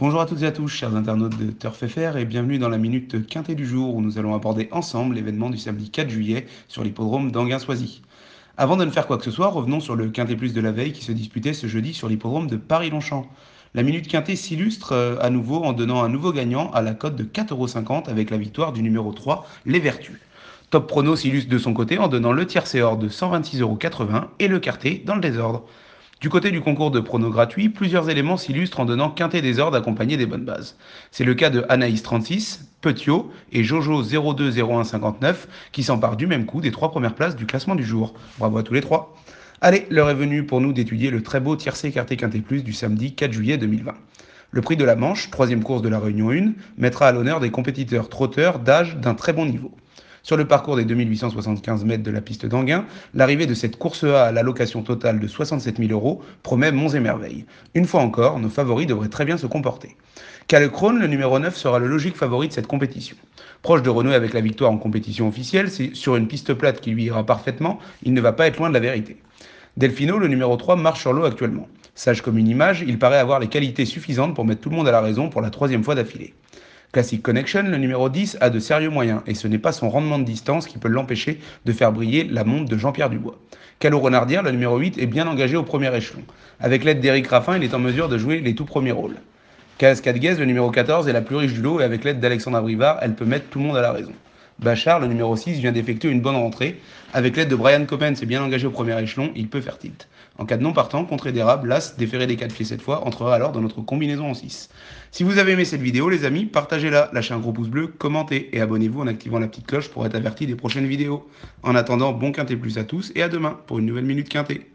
Bonjour à toutes et à tous, chers internautes de TurfFR et bienvenue dans la Minute Quintée du jour où nous allons aborder ensemble l'événement du samedi 4 juillet sur l'hippodrome d'Anguin-Soisy. Avant de ne faire quoi que ce soit, revenons sur le Quinté Plus de la veille qui se disputait ce jeudi sur l'hippodrome de Paris-Longchamp. La Minute Quintée s'illustre à nouveau en donnant un nouveau gagnant à la cote de 4,50 € avec la victoire du numéro 3, Les Vertus. Top Prono s'illustre de son côté en donnant le tiercé hors de 126,80 € et le quarté dans le désordre. Du côté du concours de pronos gratuit, plusieurs éléments s'illustrent en donnant quinté des ordres accompagnés des bonnes bases. C'est le cas de Anaïs36, Petio et Jojo020159 qui s'emparent du même coup des trois premières places du classement du jour. Bravo à tous les trois. Allez, l'heure est venue pour nous d'étudier le très beau tiercé écarté Quinté Plus du samedi 4 juillet 2020. Le prix de la Manche, troisième course de la Réunion 1, mettra à l'honneur des compétiteurs trotteurs d'âge d'un très bon niveau. Sur le parcours des 2875 mètres de la piste d'Anguin, l'arrivée de cette course A à l'allocation totale de 67 000 € promet monts et merveilles. Une fois encore, nos favoris devraient très bien se comporter. Calcron, le numéro 9, sera le logique favori de cette compétition. Proche de Renaud avec la victoire en compétition officielle, c'est sur une piste plate qui lui ira parfaitement, il ne va pas être loin de la vérité. Delfino, le numéro 3, marche sur l'eau actuellement. Sage comme une image, il paraît avoir les qualités suffisantes pour mettre tout le monde à la raison pour la troisième fois d'affilée. Classic Connection, le numéro 10, a de sérieux moyens et ce n'est pas son rendement de distance qui peut l'empêcher de faire briller la montre de Jean-Pierre Dubois. Calou Renardière, le numéro 8, est bien engagé au premier échelon. Avec l'aide d'Éric Raffin, il est en mesure de jouer les tout premiers rôles. Cascade Guez, le numéro 14, est la plus riche du lot et avec l'aide d'Alexandre Abrivard, elle peut mettre tout le monde à la raison. Bachar, le numéro 6, vient d'effectuer une bonne rentrée. Avec l'aide de Brian Coppens, c'est bien engagé au premier échelon, il peut faire tilt. En cas de non-partant, Contrédérable, l'As, déféré des 4 pieds cette fois, entrera alors dans notre combinaison en 6. Si vous avez aimé cette vidéo, les amis, partagez-la, lâchez un gros pouce bleu, commentez et abonnez-vous en activant la petite cloche pour être averti des prochaines vidéos. En attendant, bon Quinté Plus à tous et à demain pour une nouvelle Minute Quintée.